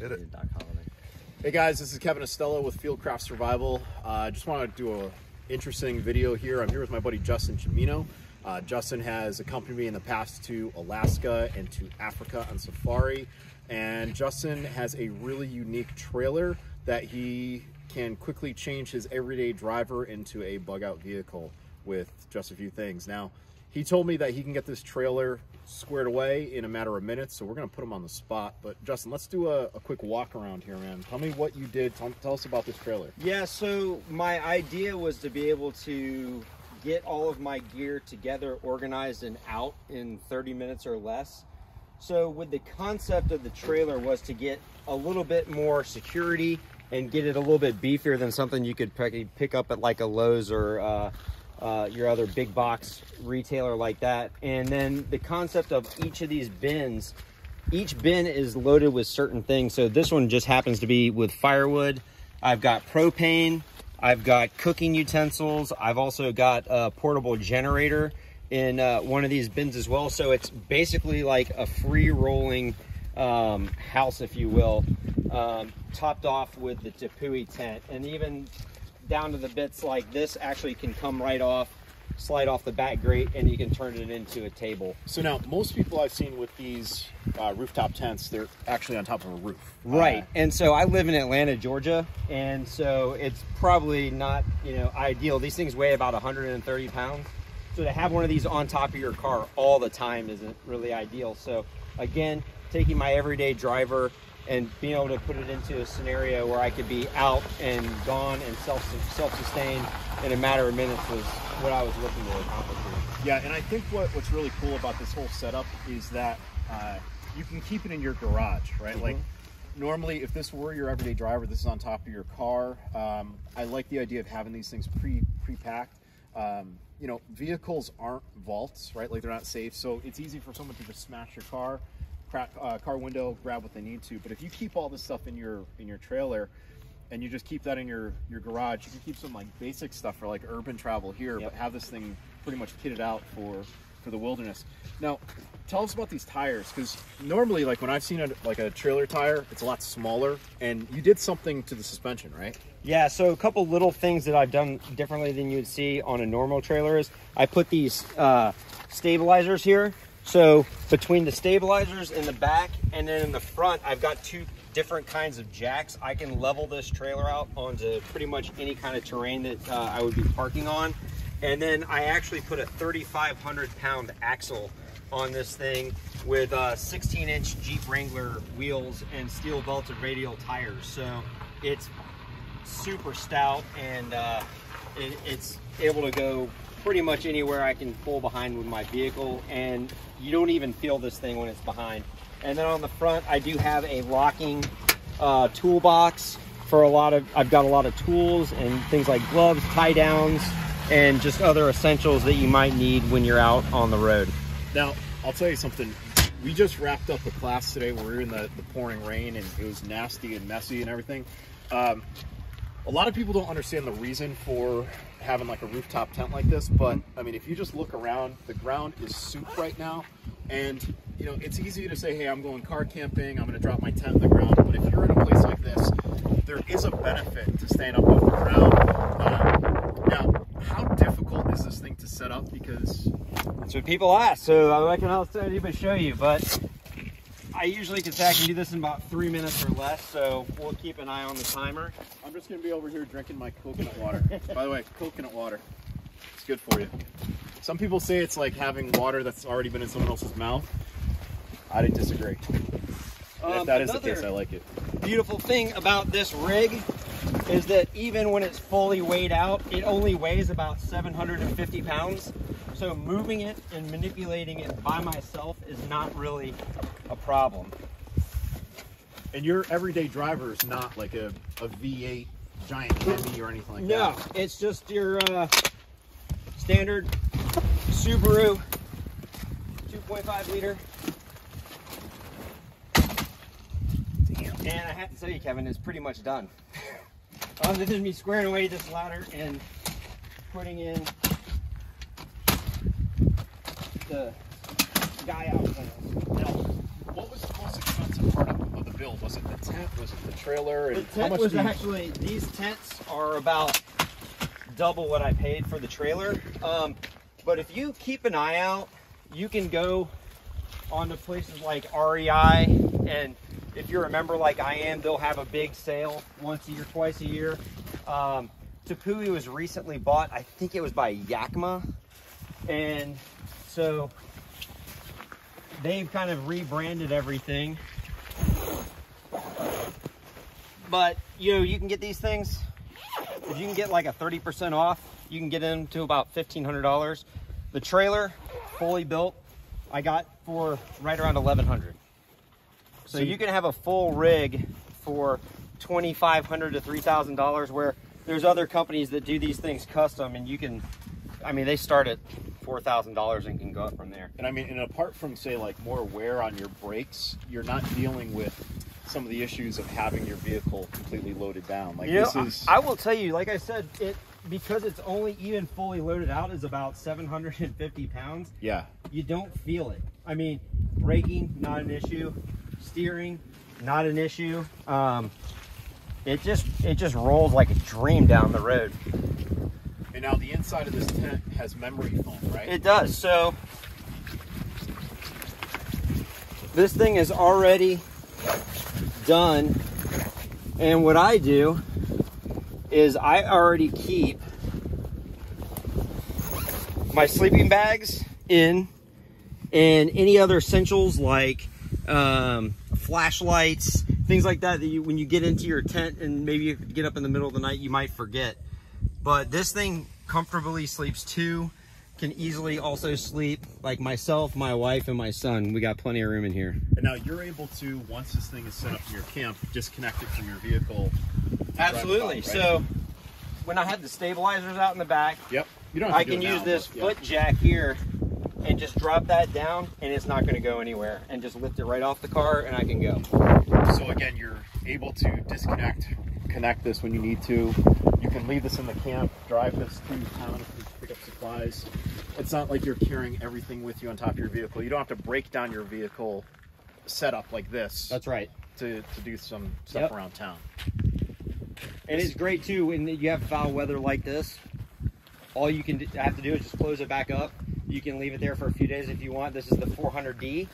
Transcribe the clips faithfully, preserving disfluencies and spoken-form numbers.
Hit it. Doc Holliday. Hey guys, this is Kevin Estela with Fieldcraft Survival. I uh, just want to do an interesting video here. I'm here with my buddy Justin Cimino. Uh, Justin has accompanied me in the past to Alaska and to Africa on safari. And Justin has a really unique trailer that he can quickly change his everyday driver into a bug out vehicle with just a few things. Now, he told me that he can get this trailer squared away in a matter of minutes, so we're gonna put him on the spot. But Justin, let's do a, a quick walk around here, man. Tell me what you did, tell, tell us about this trailer. Yeah, so my idea was to be able to get all of my gear together, organized and out in thirty minutes or less. So with the concept of the trailer was to get a little bit more security and get it a little bit beefier than something you could pick up at like a Lowe's or uh, uh, your other big box retailer like that. And then the concept of each of these bins, each bin is loaded with certain things. So this one just happens to be with firewood. I've got propane. I've got cooking utensils. I've also got a portable generator in uh, one of these bins as well. So it's basically like a free rolling um, house, if you will, um, topped off with the Tepui tent. And even down to the bits like this actually can come right off, slide off the back grate, and you can turn it into a table. So now most people I've seen with these uh, rooftop tents, they're actually on top of a roof. Right. Uh, and so I live in Atlanta, Georgia, and so it's probably not, you know, ideal. These things weigh about one hundred thirty pounds. So to have one of these on top of your car all the time isn't really ideal. So again, taking my everyday driver and being able to put it into a scenario where I could be out and gone and self, self-sustained in a matter of minutes was what I was looking to accomplish here. Yeah, and I think what, what's really cool about this whole setup is that uh, you can keep it in your garage, right? Mm-hmm. Like normally if this were your everyday driver, this is on top of your car. Um, I like the idea of having these things pre, pre-packed. Um, you know, vehicles aren't vaults, right? Like they're not safe. So it's easy for someone to just smash your car, crack, uh, car window, grab what they need to. But if you keep all this stuff in your, in your trailer and you just keep that in your, your garage, you can keep some like basic stuff for like urban travel here, yep. But have this thing pretty much kitted out for, for the wilderness. Now, tell us about these tires. Cause normally like when I've seen a, like a trailer tire, it's a lot smaller, and you did something to the suspension, right? Yeah, so a couple little things that I've done differently than you'd see on a normal trailer is I put these uh, stabilizers here. So between the stabilizers in the back and then in the front, I've got two different kinds of jacks. I can level this trailer out onto pretty much any kind of terrain that uh, I would be parking on. And then I actually put a thirty-five hundred pound axle on this thing with uh, sixteen inch Jeep Wrangler wheels and steel belted radial tires. So it's super stout, and uh, it, it's able to go pretty much anywhere I can pull behind with my vehicle, and you don't even feel this thing when it's behind. And then on the front, I do have a locking uh, toolbox for a lot of, I've got a lot of tools and things like gloves, tie downs, and just other essentials that you might need when you're out on the road. Now, I'll tell you something. We just wrapped up a class today where we were in the, the pouring rain, and it was nasty and messy and everything. Um, A lot of people don't understand the reason for having like a rooftop tent like this, but I mean, if you just look around, the ground is soup right now. And you know, it's easy to say, hey, I'm going car camping, I'm gonna drop my tent on the ground. But if you're in a place like this, there is a benefit to staying up off the ground. Um, now, how difficult is this thing to set up? Because that's what people ask. So I can also even show you, but I usually can say I can do this in about three minutes or less, so we'll keep an eye on the timer. I'm just going to be over here drinking my coconut water. By the way, coconut water, it's good for you. Some people say it's like having water that's already been in someone else's mouth. I didn't disagree. Um, if that is the case, I like it. Beautiful thing about this rig is that even when it's fully weighed out, it only weighs about seven hundred fifty pounds. So moving it and manipulating it by myself is not really a problem. And your everyday driver is not like a, a V eight giant Hemi or anything like no, that? No, it's just your uh, standard Subaru two point five liter. Damn. And I have to tell you, Kevin, it's pretty much done. Other than me squaring away this ladder and putting in the guy out. Now, what was the most expensive part of the build? Was it the tent? Was it the trailer? And the tent how much was these? Actually, these tents are about double what I paid for the trailer. Um, but if you keep an eye out, you can go onto places like R E I, and if you're a member like I am, they'll have a big sale once a year, twice a year. Um, Tepui was recently bought, I think it was by Yakima, and so they've kind of rebranded everything. But you know, you can get these things, if you can get like a thirty percent off, you can get them to about fifteen hundred dollars. The trailer, fully built, I got for right around eleven hundred dollars. So you can have a full rig for twenty-five hundred dollars to three thousand dollars, where there's other companies that do these things custom, and you can, I mean, they start at four thousand dollars and can go up from there. And I mean, and apart from say like more wear on your brakes, you're not dealing with some of the issues of having your vehicle completely loaded down. Like, you this know, is I will tell you, like I said, it because it's only even fully loaded out is about seven hundred fifty pounds. Yeah. You don't feel it. I mean, braking, not an issue. Steering, not an issue. Um, it just it just rolls like a dream down the road. And now the inside of this tent has memory foam, right? It does. So this thing is already done, and what I do is I already keep my sleeping bags in, and any other essentials like um, flashlights, things like that, that you, when you get into your tent and maybe you get up in the middle of the night, you might forget. But this thing comfortably sleeps two, can easily also sleep like myself, my wife, and my son. We got plenty of room in here. And now you're able to, once this thing is set up in your camp, disconnect it from your vehicle. Absolutely. By, right? So when I had the stabilizers out in the back, yep, you don't have to I do can use now, this but, foot yep. jack here and just drop that down, and it's not going to go anywhere, and just lift it right off the car and I can go. So again, you're able to disconnect, connect this when you need to. You can leave this in the camp, drive this through town if you pick up supplies. It's not like you're carrying everything with you on top of your vehicle. You don't have to break down your vehicle setup like this. That's right. To, to do some stuff yep. around town. And it's great too when you have foul weather like this. All you can have to do is just close it back up. You can leave it there for a few days if you want. This is the four hundred D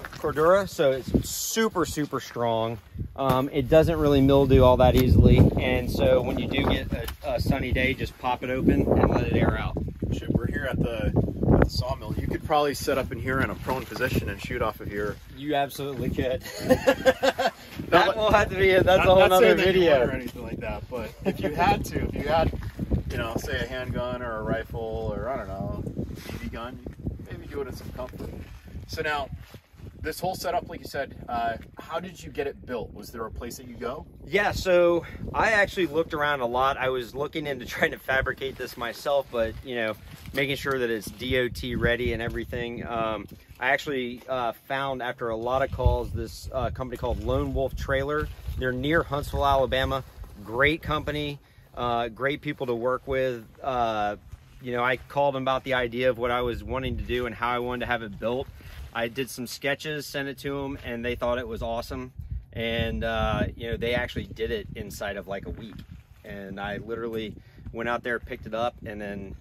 Cordura, so it's super, super strong. Um, it doesn't really mildew all that easily, and so when you do get a, a sunny day, just pop it open and let it air out. Shit, we're here at the, at the sawmill. You could probably set up in here in a prone position and shoot off of here. You absolutely could. That will have to be, that's I'm a whole other video. Or anything like that, but if you had to, if you had, you know, say a handgun or a rifle or, I don't know, B B gun, maybe do it in some comfort. So now, this whole setup, like you said, uh, how did you get it built? Was there a place that you go? Yeah, so I actually looked around a lot. I was looking into trying to fabricate this myself, but you know, making sure that it's D O T ready and everything. Um, I actually uh, found after a lot of calls, this uh, company called Lone Wolf Trailer. They're near Huntsville, Alabama. Great company, uh, great people to work with. Uh, you know, I called them about the idea of what I was wanting to do and how I wanted to have it built. I did some sketches, sent it to them, and they thought it was awesome. And uh, you know, they actually did it inside of like a week. And I literally went out there, picked it up, and then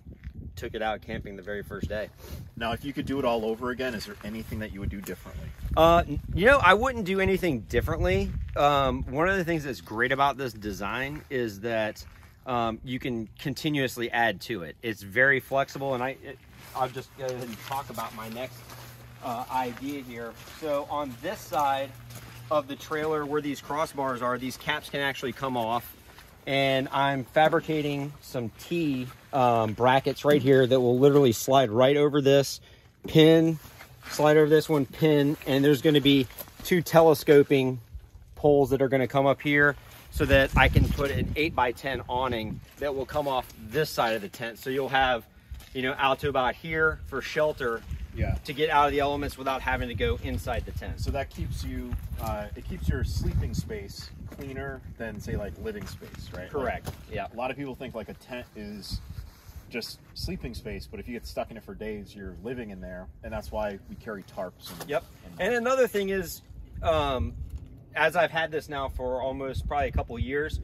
took it out camping the very first day. Now, if you could do it all over again, is there anything that you would do differently? Uh, you know, I wouldn't do anything differently. Um, one of the things that's great about this design is that um, you can continuously add to it. It's very flexible, and I, it, I'll just go ahead and talk about my next Uh, idea here. So on this side of the trailer where these crossbars are, these caps can actually come off, and I'm fabricating some T um, brackets right here that will literally slide right over this pin, slide over this one pin, and there's going to be two telescoping poles that are going to come up here so that I can put an eight by ten awning that will come off this side of the tent. So you'll have, you know, out to about here for shelter. Yeah. To get out of the elements without having to go inside the tent. So that keeps you, uh, it keeps your sleeping space cleaner than say like living space, right? Correct. Like, yeah. A lot of people think like a tent is just sleeping space, but if you get stuck in it for days, you're living in there, and that's why we carry tarps. And, yep. And, and another thing is, um, as I've had this now for almost probably a couple years,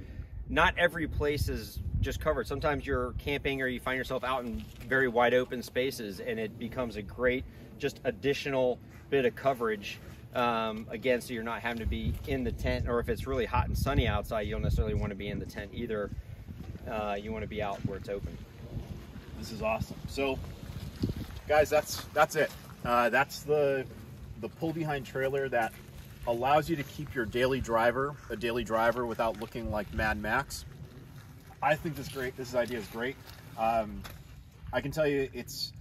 not every place is just covered. Sometimes you're camping or you find yourself out in very wide open spaces, and it becomes a great just additional bit of coverage. Um, again, so you're not having to be in the tent, or if it's really hot and sunny outside, you don't necessarily want to be in the tent either. Uh, you want to be out where it's open. This is awesome. So guys, that's that's it. Uh, that's the the pull behind trailer that allows you to keep your daily driver a daily driver without looking like Mad Max. I think this great. This idea is great. Um, I can tell you, it's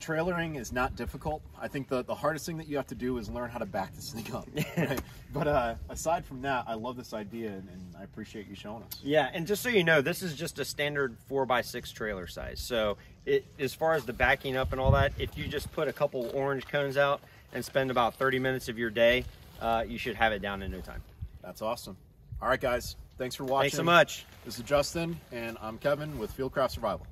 trailering is not difficult. I think the, the hardest thing that you have to do is learn how to back this thing up. Right? But uh, aside from that, I love this idea, and, and I appreciate you showing us. Yeah, and just so you know, this is just a standard four by six trailer size. So it, as far as the backing up and all that, if you just put a couple orange cones out and spend about thirty minutes of your day, uh, you should have it down in no time. That's awesome. All right, guys. Thanks for watching. Thanks so much. This is Justin, and I'm Kevin with Fieldcraft Survival.